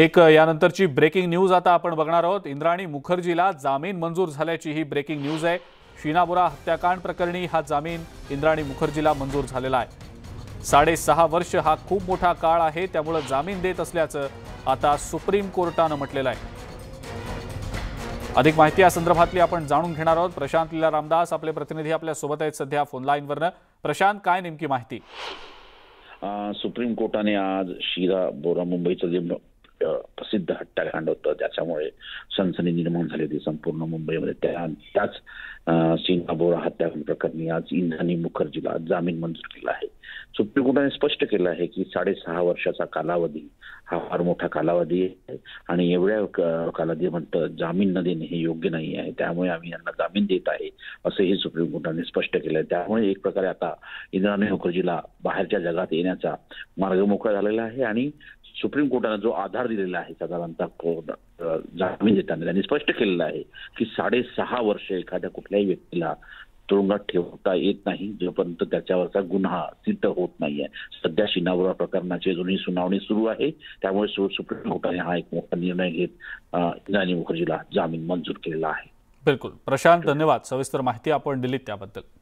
एक यानंतरची breaking news आता आपण बघणार आहोत। इंद्राणी मुखर्जीला जामीन मंजूर झाल्याची ही ब्रेकिंग न्यूज आहे। शीना बोरा हत्याकांड प्रकरणी हा जामीन इंद्राणी मुखर्जीला मंजूर झालेला आहे। 6.5 वर्ष हा खूप मोठा काळ आहे, त्यामुळे जामीन देत असल्याचं आता सुप्रीम कोर्टाने म्हटलेलं आहे। अधिक माहिती या संदर्भातली आपण जाणून घेणार आहोत। प्रशांत लीला रामदास आपले प्रतिनिधी आपल्या सोबत आहेत सध्या फोन लाईनवरनं। प्रशांत, काय नेमकी माहिती? सुप्रीम कोर्टाने आज शीना बोरा मुंबईचं जे प्रसिद्ध हत्याकांड होतं ज्याच्यामुळे सनसनी निर्माण झाली होती संपूर्ण मुंबईमध्ये, त्याच शीना बोरा हत्याकांड प्रकरणी आज इंद्राणी मुखर्जीला जामीन मंजूर केला आहे। सुप्रीम कोर्टाने स्पष्ट केलं आहे की 6.5 वर्षाचा कालावधी हा फार मोठा कालावधी आहे आणि एवढ्या कालावधीनंतर जामीन न देणे हे योग्य नाही आहे, त्यामुळे आम्ही यांना जामीन देत आहे असंही सुप्रीम कोर्टाने स्पष्ट केलं आहे। त्यामुळे एक प्रकारे आता इंद्राणी मुखर्जीला बाहेरच्या जगात येण्याचा मार्ग मोकळा झालेला आहे आणि सुप्रीम कोर्टाने जो आधार दिलेला आहे साधारणतः जामीन देताना त्यांनी स्पष्ट केलेलं आहे की 6.5 वर्ष एखाद्या कुठल्याही व्यक्तीला तुरुंगात ठेवता येत नाही जोपर्यंत त्याच्यावरचा गुन्हा सिद्ध होत नाहीये। सध्या शीना बोरा प्रकरणाची जुनी सुनावणी सुरू आहे, त्यामुळे सुप्रीम कोर्टाने हा एक मोठा निर्णय घेत इंद्राणी मुखर्जीला जामीन मंजूर केलेला आहे। बिलकुल प्रशांत, धन्यवाद सविस्तर माहिती आपण दिलीत त्याबद्दल।